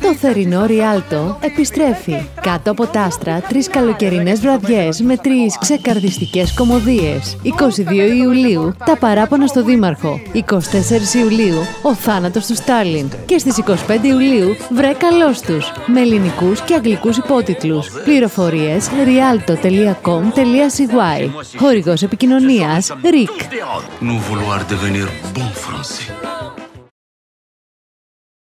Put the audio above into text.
Το θερινό Ριάλτο επιστρέφει κάτω από τα άστρα, 3 καλοκαιρινές βραδιές με 3 ξεκαρδιστικές κομμωδίες. 22 Ιουλίου, Τα παράπονα στο Δήμαρχο. 24 Ιουλίου, Ο θάνατος του Στάλιν. Και στις 25 Ιουλίου, Βρε καλώς τους, με ελληνικούς και αγγλικούς υπότιτλους. Πληροφορίες rialto.com.cy. Χορηγός επικοινωνίας RIC.